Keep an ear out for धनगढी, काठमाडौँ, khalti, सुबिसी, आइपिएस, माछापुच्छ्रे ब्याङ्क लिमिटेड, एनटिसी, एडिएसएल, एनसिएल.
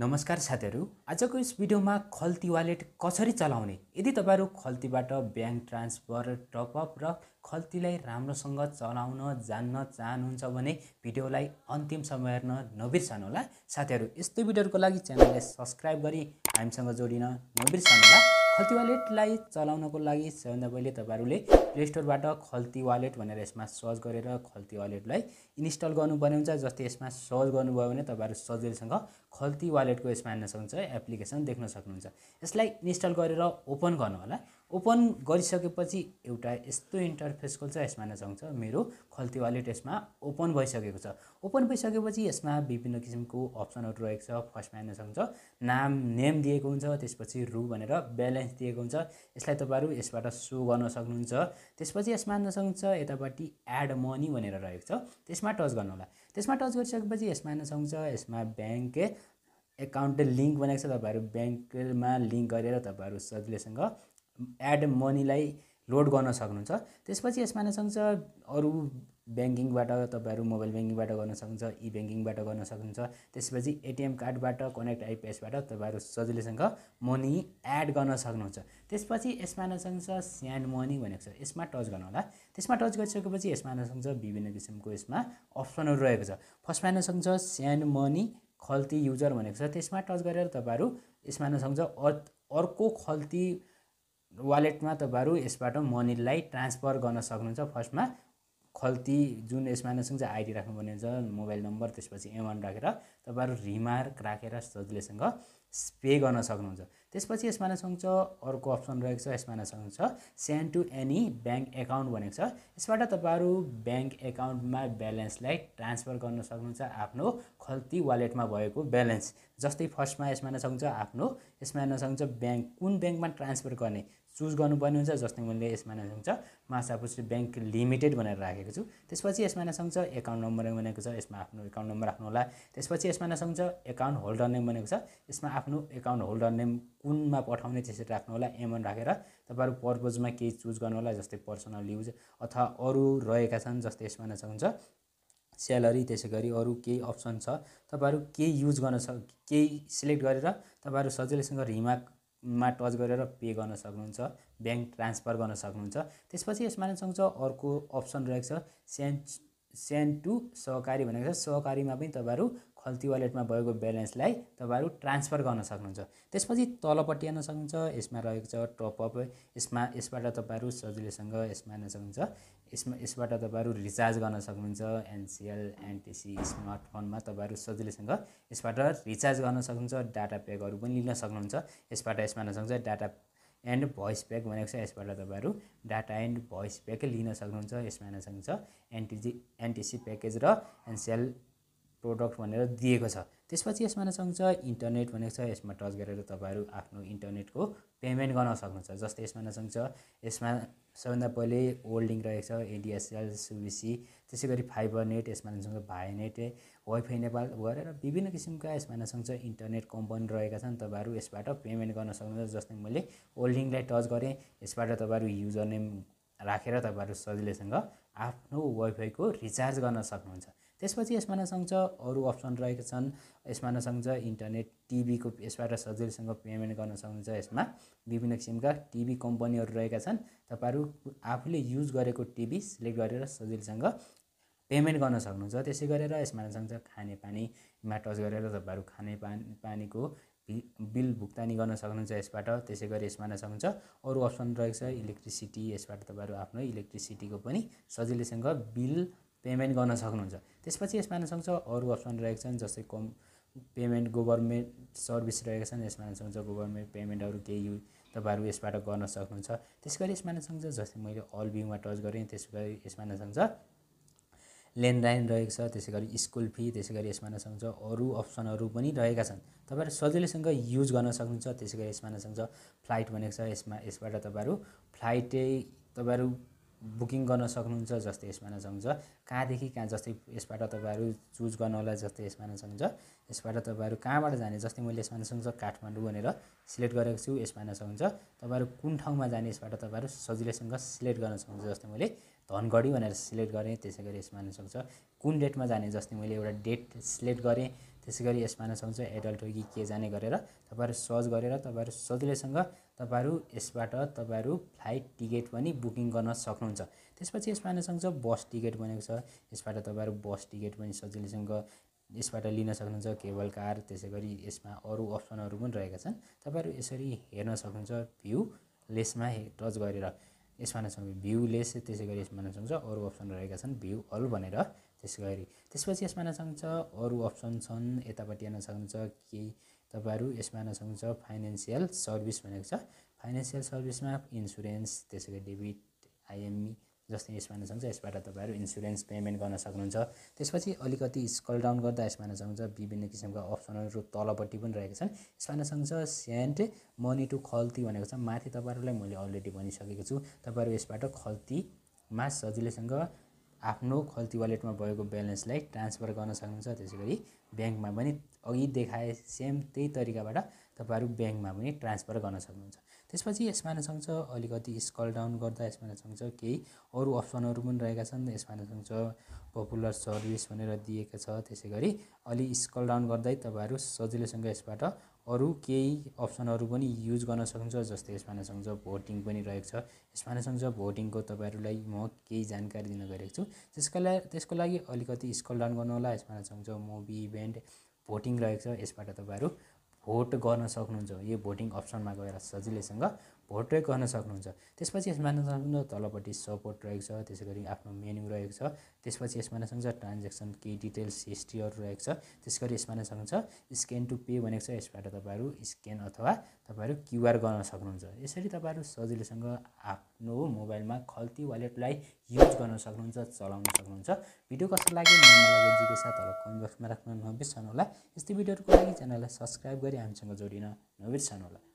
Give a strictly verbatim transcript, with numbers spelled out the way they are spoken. नमस्कार साथीहरु, आजको यस भिडियोमा खल्ती वालेट कसरी चलाउने, यदि तपाईहरु खल्तीबाट ब्याङ्क ट्रान्सफर, टपअप र खल्तीलाई राम्रोसँग चलाउन जान्न चाहनुहुन्छ भने भिडियोलाई अन्तिमसम्म हेर्न नबिर्सनु होला। साथीहरु, यस्तो भिडियोहरुको लागि च्यानललाई सब्स्क्राइब गरी हामीसँग जोडिन नबिर्सनु होला। खल्ती वालेटलाई चलाउनको लागि सबैभन्दा पहिले तपाईहरुले प्ले स्टोरबाट खल्ती वालेट भनेर यसमा सर्च गरेर खल्ती वालेटलाई इन्स्टल गर्नुपर्ने हुन्छ। जस्तै यसमा सर्च गर्नुभयो भने तपाईहरु सजिलैसँग खल्ती वालेटको यसमा हेर्न सक्नुहुन्छ, एप्लिकेसन देख्न सक्नुहुन्छ। यसलाई इन्स्टल गरेर ओपन गर्नु होला। ओपन गरिसकेपछि एउटा यस्तो इन्टरफेस खोल्छ, यसमा हेर्न सक्नुहुन्छ मेरो खल्ती वालेट यसमा ओपन भइसकेको छ। ओपन भइसकेपछि यसमा विभिन्न किसिमको अप्सनहरु रहेको छ। फर्स्टमा हेर्न सक्नुहुन्छ नाम नेम दिएको हुन्छ, त्यसपछि रु भनेर ब्यालेन्स दिएको हुन्छ। यसलाई तपाईहरु यसबाट शो गर्न सक्नुहुन्छ। त्यसपछि यसमा हेर्न सक्नुहुन्छ यतापट्टि एड मनी भनेर रहेको छ, त्यसमा टच गर्नु होला। त्यसमा टच गरिसकेपछि यसमा हेर्न सक्नुहुन्छ यसमा ब्याङ्क एकाउन्ट लिङ्क बनाएको छ। तपाईहरु ब्याङ्कमा लिङ्क गरेर तपाईहरु सजिलैसँग एड मनीलाई लोड गर्न सक्नुहुन्छ। त्यसपछि यसमा हेर्न सक्नुहुन्छ अरु ब्याङ्किङबाट तपाईहरु मोबाइल ब्याङ्किङबाट गर्न सक्नुहुन्छ, ई ब्याङ्किङबाट गर्न सक्नुहुन्छ। त्यसपछि एटीएम कार्डबाट, कनेक्ट आइपिएसबाट तपाईहरु सजिलैसँग मनी एड गर्न सक्नुहुन्छ। त्यसपछि यसमा हेर्न सक्नुहुन्छ स्यान्ड मनी भनेको छ, यसमा टच गर्नु होला। त्यसमा टच गरिसकेपछि यसमा हेर्न सक्नुहुन्छ विभिन्न किसिमको यसमा अप्सनहरु रहेको छ। फर्स्टमा हेर्न सक्नुहुन्छ स्यान्ड मनी खल्ती युजर भनेको छ, त्यसमा टच गरेर तपाईहरु यसमा हेर्न सक्नुहुन्छ अर्को खल्ती वालेटमा तपाईहरु यसबाट मनीलाई ट्रान्सफर गर्न सक्नुहुन्छ। फर्स्टमा खल्ती जुन यसमा हेर्न सक्नुहुन्छ आइडी राख्नुपर्ने हुन्छ, मोबाइल नम्बर, त्यसपछि एमाउन्ट राखेर तपाईहरु रिमार्क राखेर सजिलैसँग पे गर्न सक्नुहुन्छ। त्यसपछि यसमा हेर्न सक्नुहुन्छ अर्को अप्सन रहेको छ, यसमा हेर्न सक्नुहुन्छ send to any bank account भनेको छ। यसबाट तपाईहरु ब्याङ्क एकाउन्टमा ब्यालेन्सलाई ट्रान्सफर गर्न सक्नुहुन्छ आफ्नो खल्ती वालेटमा भएको ब्यालेन्स। जस्तै फर्स्टमा यसमा हेर्न सक्नुहुन्छ आफ्नो यसमा हेर्न सक्नुहुन्छ ब्याङ्क कुन ब्याङ्कमा ट्रान्सफर गर्ने चुज गर्नुपर्ने हुन्छ। जस्तै मैले यसमा हेर्न सक्नुहुन्छ माछापुच्छ्रे ब्याङ्क लिमिटेड भनेर राखेको छु। त्यसपछि यसमा हेर्न सक्नुहुन्छ एकाउन्ट नम्बर भनेको छ, यसमा आफ्नो एकाउन्ट नम्बर राख्नु होला। त्यसपछि यसमा हेर्न सक्नुहुन्छ एकाउन्ट होल्डर नेम भनेको छ, यसमा आफ्नो एकाउन्ट होल्डर नेम कुनमा पठाउने त्यसरी राख्नु होला। एमाउन्ट राखेर तपाईहरु पर्पजमा केही चुज गर्नु होला, जस्तै पर्सनल युज अथवा अरू रहेका छन्। जस्तै यसमा हेर्न सक्नुहुन्छ स्यालेरी, त्यसै गरी अरू केही अप्सन छ। तपाईहरु केही युज गर्न सक् केही सिलेक्ट गरेर तपाईहरु सजिलैसँग रिमार्क मा टच गरेर पे गर्न सक्नुहुन्छ, ब्याङ्क ट्रान्सफर गर्न सक्नुहुन्छ। त्यसपछि यसमा हेर्न सक्नुहुन्छ अर्को अप्सन रहेको छ सेन्ड सेन्ड टु सहकारी भनेको छ, सहकारीमा पनि तपाईहरु खल्ती वालेटमा भएको ब्यालेन्सलाई तपाईहरु ट्रान्सफर गर्न सक्नुहुन्छ। त्यसपछि तलपट्टि हेर्न सक्नुहुन्छ यसमा रहेको छ टपअप, यसमा यसबाट तपाईहरु सजिलैसँग यसमा हेर्न सक्नुहुन्छ यसमा यसबाट तपाईहरु रिचार्ज गर्न सक्नुहुन्छ। एनसिएल एनटिसी स्मार्टफोनमा तपाईहरु सजिलैसँग यसबाट रिचार्ज गर्न सक्नुहुन्छ। डाटा प्याकहरु पनि लिन सक्नुहुन्छ यसबाट। यसमा हेर्न सक्नुहुन्छ डाटा एन्ड भोइस प्याक भनेको छ, यसबाट तपाईहरु डाटा एन्ड भोइस प्याक लिन सक्नुहुन्छ। यसमा हेर्न सक्नुहुन्छ एनटिजी एनटिसी प्याकेज र एनसिएल प्रोडक्ट भनेर दिएको छ। त्यसपछि यसमा हेर्न सक्नुहुन्छ इन्टरनेट भनेको छ, यसमा टच गरेर तपाईहरु आफ्नो इन्टरनेटको पेमेन्ट गर्न सक्नुहुन्छ। जस्तै यसमा हेर्न सक्नुहुन्छ यसमा सबैभन्दा पहिले होल्डिङ रहेको छ, एडिएसएल, सुबिसी, त्यसै गरी फाइबर नेट, यसमा हेर्न सक्नुहुन्छ भाइ नेट, वाइफाई नेपाल गरेर विभिन्न किसिमका यसमा हेर्न सक्नुहुन्छ इन्टरनेट कम्पनी रहेका छन्। तपाईहरु यसबाट पेमेन्ट गर्न सक्नुहुन्छ। जस्तै मैले होल्डिङलाई टच गरे, यसबाट तपाईहरु युजर नेम राखेर तपाईहरु सजिलैसँग आफ्नो वाइफाईको रिचार्ज गर्न सक्नुहुन्छ। त्यसपछि यसमा हेर्न सक्नुहुन्छ अरू अप्सन रहेका छन्। यसमा हेर्न सक्नुहुन्छ इन्टरनेट टिभीको, यसबाट सजिलैसँग पेमेन्ट गर्न सक्नुहुन्छ। यसमा विभिन्न किसिमका टिभी कम्पनीहरू रहेका छन्। तपाईहरु आफूले युज गरेको टिभी सिलेक्ट गरेर सजिलैसँग पेमेन्ट गर्न सक्नुहुन्छ। त्यसै गरेर यसमा हेर्न सक्नुहुन्छ खानेपानीमा टच गरेर तपाईहरु खानेपानी पानीको बिल भुक्तानी गर्न सक्नुहुन्छ यसबाट। त्यसै गरी यसमा हेर्न सक्नुहुन्छ अरू अप्सन रहेको छ इलेक्ट्रिसिटी, यसबाट तपाईहरु आफ्नो इलेक्ट्रिसिटीको पनि सजिलैसँग बिल पेमेन्ट गर्न सक्नुहुन्छ। त्यसपछि यसमा हेर्न सक्नुहुन्छ अरू अप्सन रहेको छन्। जस्तै कम पेमेन्ट गभर्नमेन्ट सर्भिस रहेका छन्, यसमा हेर्न सक्नुहुन्छ गभर्नमेन्ट पेमेन्टहरु केही तपाईहरु यसबाट गर्न सक्नुहुन्छ। त्यसैगरी यसमा हेर्न सक्नुहुन्छ जस्तै मैले अल भ्यूमा टच गरेँ, त्यसैगरी यसमा हेर्न सक्नुहुन्छ लेनदेन रहेको छ, त्यसैगरी स्कुल फी, त्यसैगरी यसमा हेर्न सक्नुहुन्छ अरू अप्सनहरु पनि रहेका छन्। तपाईहरु सजिलैसँग युज गर्न सक्नुहुन्छ। त्यसैगरी यसमा हेर्न सक्नुहुन्छ फ्लाइट भनेको छ, यसमा यसबाट तपाईहरु फ्लाइटै तपाईहरु बुकिङ गर्न सक्नुहुन्छ। जस्तै यसमा हेर्न सक्नुहुन्छ कहाँदेखि कहाँ, जस्तै यसबाट तपाईहरु चुज गर्नु होला। जस्तै यसमा हेर्न सक्नुहुन्छ यसबाट तपाईहरु कहाँबाट जाने, जस्तै मैले यसमा हेर्न सक्नुहुन्छ काठमाडौँ भनेर सिलेक्ट गरेको छु। यसमा हेर्न सक्नुहुन्छ तपाईहरु कुन ठाउँमा जाने, यसबाट तपाईहरु सजिलैसँग सिलेक्ट गर्न सक्नुहुन्छ। जस्तै मैले धनगढी भनेर सिलेक्ट गरेँ, त्यसैगरी यसमा हेर्न सक्नुहुन्छ कुन डेटमा जाने, जस्तै मैले एउटा डेट सिलेक्ट गरेँ, त्यसैगरी यसमा न समझ एडल्ट हो कि के जाने गरेर तपाईहरु सर्च गरेर तपाईहरु सजिलैसँग तपाईहरु यसबाट तपाईहरु फ्लाइट टिकट पनि बुकिङ गर्न सक्नुहुन्छ। त्यसपछि यसमा न समझ बस टिकट बनेको छ, यसबाट तपाईहरु बस टिकट पनि सजिलैसँग यसबाट लिन सक्नुहुन्छ। केबल कार त्यसैगरी यसमा अरु अप्सनहरु पनि रहेका छन्, तपाईहरु यसरी हेर्न सक्नुहुन्छ भ्यू लेसमा टच गरेर। यसमा न समझ भ्यू लेस त्यसैगरी यसमा न समझ अरु अप्सन रहेका छन् भ्यू अल भनेर। त्यसैगरी त्यसपछि यसमा नसक्छ अरु अप्सन छन्, यतापट्टि हेर्न सक्नुहुन्छ कि तपाईहरु यसमा नसक्छ फाइनान्शियल सर्भिस भनेको छ। फाइनान्शियल सर्भिसमा इन्स्योरेन्स त्यसैगरी डेबिट आईएमई जस्तै यसमा नसक्छ, यसबाट तपाईहरु इन्स्योरेन्स पेमेन्ट गर्न सक्नुहुन्छ। त्यसपछि अलिकति स्क्रल डाउन गर्दा यसमा नसक्छ विभिन्न किसिमका अप्सनहरु तलपट्टि पनि रहेका छन्। यसमा नसक्छ सेन्ड मनी टु खल्ती भनेको छ, माथि तपाईहरुलाई मैले अलरेडी भनिसकेको छु। तपाईहरु यसबाट खल्तीमा सजिलैसँग आफ्नो खल्ती वालेटमा भएको ब्यालेन्सलाई ट्रान्सफर गर्न सक्नुहुन्छ। त्यसैगरी ब्याङ्कमा पनि अघि देखाए सेम त्यही तरिकाबाट तपाईहरु ब्याङ्कमा पनि ट्रान्सफर गर्न सक्नुहुन्छ। त्यसपछि यसमा नसक्छ अलिकति स्क्रल डाउन गर्दा यसमा नसक्छ केही अरु अप्सनहरु पनि रहेका छन्। यसमा नसक्छ पपुलर सर्भिस भनेर दिएको छ। त्यसैगरी अलि स्क्रल डाउन गर्दै तपाईहरु सजिलैसँग यसबाट अरु केही अप्सनहरु पनि युज गर्न सक्नुहुन्छ। जस्तै यसमा नसक्छ भोटिङ पनि रहेको छ। यसमा नसक्छ भोटिङको तपाईहरुलाई म केही जानकारी दिन गएको छु, त्यसकाला त्यसको लागि अलिकति स्क्रल डाउन गर्नु होला। यसमा नसक्छ मुभी इभेन्ट भोटिङ रहेको छ, यसबाट तपाईहरु भोट गर्न सक्नुहुन्छ। यो भोटिङ अप्सनमा गएर सजिलैसँग भोट गर्न सक्नुहुन्छ। त्यसपछि यसमा नसक्छ तलपट्टि सपोर्ट रहेको छ, त्यसैगरी आफ्नो मेन्यु रहेको छ। त्यसपछि यसमा नसक्छ ट्रान्ज्याक्सन के डिटेल्स हिस्ट्रीहरु रहेको छ। त्यसैगरी यसमा नसक्छ स्क्यान टु पे भनेको छ, यसबाट तपाईहरु स्क्यान अथवा तपाईहरु क्यूआर गर्न सक्नुहुन्छ। यसरी तपाईहरु सजिलैसँग आफ्नो मोबाइलमा खल्ती वालेटलाई युज गर्न सक्नुहुन्छ, चलाउन सक्नुहुन्छ। भिडियो कस्तो लाग्यो मलाई जिज्ञासा साथ तल कमेन्ट बक्समा राख्न नबिर्सनु होला। यस्तै भिडियोहरुको लागि च्यानललाई सब्स्क्राइब गरी हामीसँग जोडिन नबिर्सनु होला।